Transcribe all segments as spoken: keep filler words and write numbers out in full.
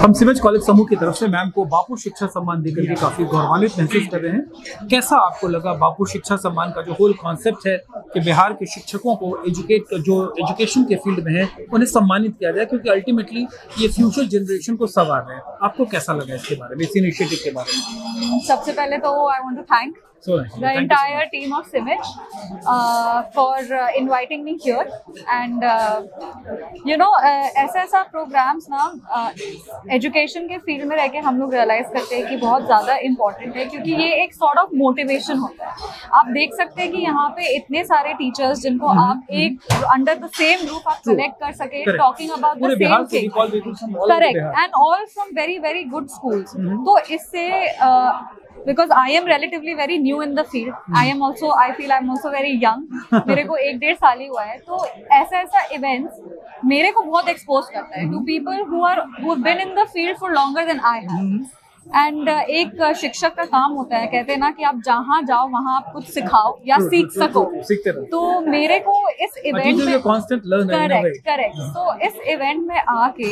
हम सिमेज कॉलेज समूह की तरफ से मैम को बापू शिक्षा सम्मान देकर के काफी गौरवान्वित महसूस कर रहे हैं। कैसा आपको लगा बापू शिक्षा सम्मान का जो होल कॉन्सेप्ट है कि बिहार के शिक्षकों को एजुकेट जो एजुकेशन के फील्ड में है उन्हें सम्मानित किया जाए, क्योंकि अल्टीमेटली ये फ्यूचर जनरेशन को संवार रहे हैं। आपको कैसा लगा इसके बारे में, इस इनिशिएटिव के बारे में? सबसे पहले तो I want to thank So, the Thank entire so team of CIMAGE uh, for uh, inviting me here, and uh, you know, uh, ऐसे ऐसा programs ना uh, education के field में रह के हम लोग realize करते हैं कि बहुत ज़्यादा important है, क्योंकि ये एक sort of motivation होता है। आप देख सकते हैं कि यहाँ पे इतने सारे teachers जिनको mm -hmm. आप एक under the same roof आप connect कर सके, Correct. talking about the same thing, correct, and all from very very good schools। mm -hmm. तो इससे uh, because I am relatively very new in the field, I am also I feel I am also very young। मेरे को एक डेढ़ साल ही हुआ है, तो ऐसा ऐसा events मेरे को बहुत expose करता है to people who are who have been in the field for longer than I have। And uh, एक uh, शिक्षक का काम होता है, कहते हैं ना कि आप जहाँ जाओ वहाँ आप कुछ सिखाओ या true, सीख true, सको true, सीखते रहो। तो मेरे को इस इवेंट में करेक्ट करेक्ट तो इस इवेंट में आके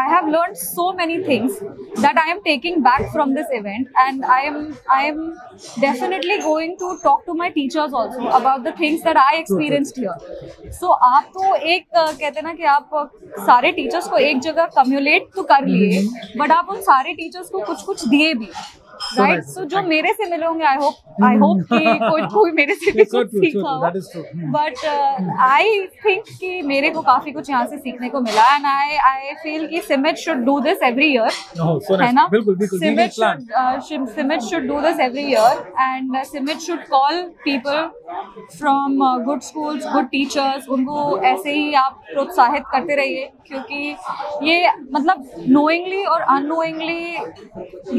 I have learn so many things that I am taking back from this event, and I am I am definitely going to talk to my teachers also about the things that I experienced here. So आप तो एक uh, कहते हैं ना कि आप uh, सारे teachers को एक जगह कम्युलेट तो कर लिए, बट आप उन सारे टीचर्स को कुछ कुछ दिए भी, राइट? सो जो मेरे से मिले होंगे आई होप आई होप कि कोई कोई मेरे से भी कुछ सीखा हो, बट आई थिंक कि मेरे को काफी कुछ यहाँ से सीखने को मिला। एंड आई आई फील कि Simej should do this every year, है ना? बिल्कुल बिल्कुल Simej should Simej should do this every year, and Simej should call people from good schools, good teachers. उनको ऐसे ही आप प्रोत्साहित करते रहिए, क्योंकि ये मतलब नोइंगली और अननोइंगली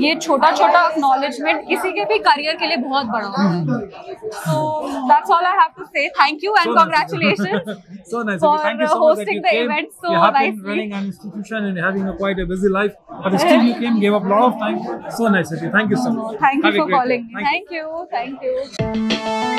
ये छोटा छोटा एक्नॉलेजमेंट किसी के भी करियर के लिए बहुत बड़ा होता है। So that's all I have to say. Thank you and congratulations so nice for hosting the event so nice running an institution and having a quite a busy life, but still you came give up lot of time. So nice of you, thank you so much, thank you for calling. Thank you thank you